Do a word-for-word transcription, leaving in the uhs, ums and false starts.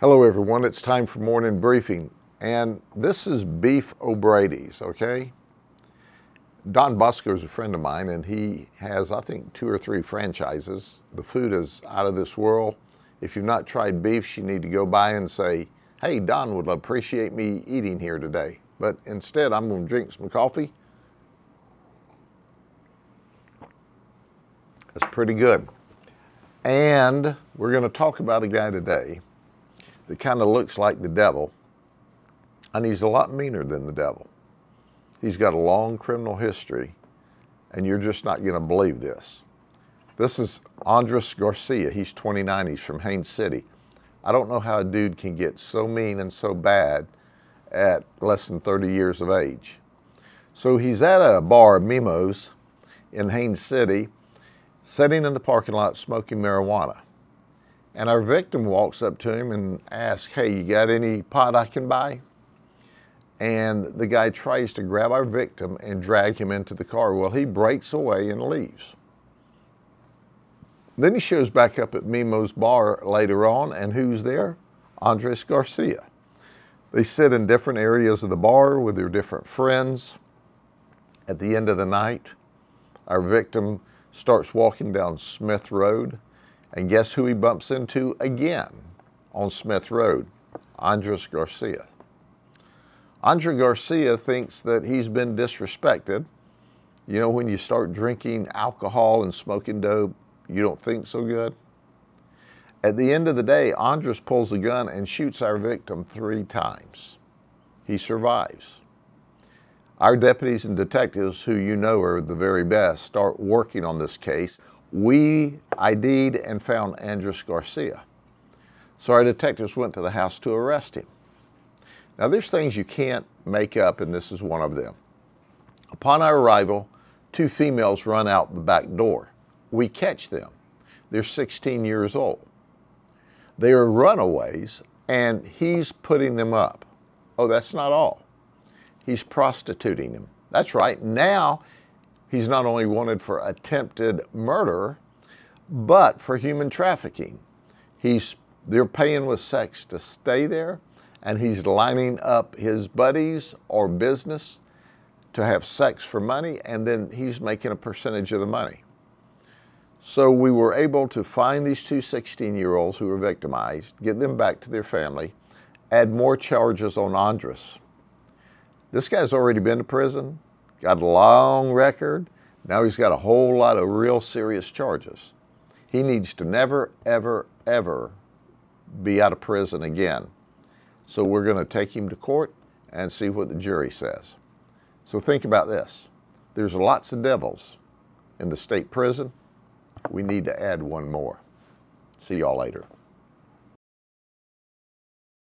Hello everyone, it's time for morning briefing, and this is Beef O'Brady's, okay? Don Busker is a friend of mine, and he has, I think, two or three franchises. The food is out of this world. If you've not tried beefs, you need to go by and say, hey, Don would appreciate me eating here today. But instead, I'm going to drink some coffee. That's pretty good. And we're going to talk about a guy today that kind of looks like the devil, and he's a lot meaner than the devil. He's got a long criminal history, and you're just not going to believe this. This is Andres Garcia. He's twenty-nine. He's from Haines City. I don't know how a dude can get so mean and so bad at less than thirty years of age. So he's at a bar, Mimo's, in Haines City, sitting in the parking lot smoking marijuana. And our victim walks up to him and asks, hey, you got any pot I can buy? And the guy tries to grab our victim and drag him into the car. Well, he breaks away and leaves. Then he shows back up at Mimo's bar later on, and who's there? Andres Garcia. They sit in different areas of the bar with their different friends. At the end of the night, our victim starts walking down Smith Road. And guess who he bumps into again on Smith Road? Andres Garcia. Andres Garcia thinks that he's been disrespected. You know, when you start drinking alcohol and smoking dope, you don't think so good. At the end of the day, Andres pulls a gun and shoots our victim three times. He survives. Our deputies and detectives, who you know are the very best, start working on this case. We I D'd and found Andres Garcia. So our detectives went to the house to arrest him. Now, there's things you can't make up, and this is one of them. Upon our arrival, two females run out the back door. We catch them. They're sixteen years old. They are runaways, and he's putting them up. Oh, that's not all. He's prostituting them. That's right. Now, he's not only wanted for attempted murder, but for human trafficking. He's, they're paying with sex to stay there, and he's lining up his buddies or business to have sex for money, and then he's making a percentage of the money. So we were able to find these two sixteen-year-olds who were victimized, get them back to their family, add more charges on Andres. This guy's already been to prison. Got a long record. Now he's got a whole lot of real serious charges. He needs to never, ever, ever be out of prison again. So we're going to take him to court and see what the jury says. So think about this. There's lots of devils in the state prison. We need to add one more. See y'all later.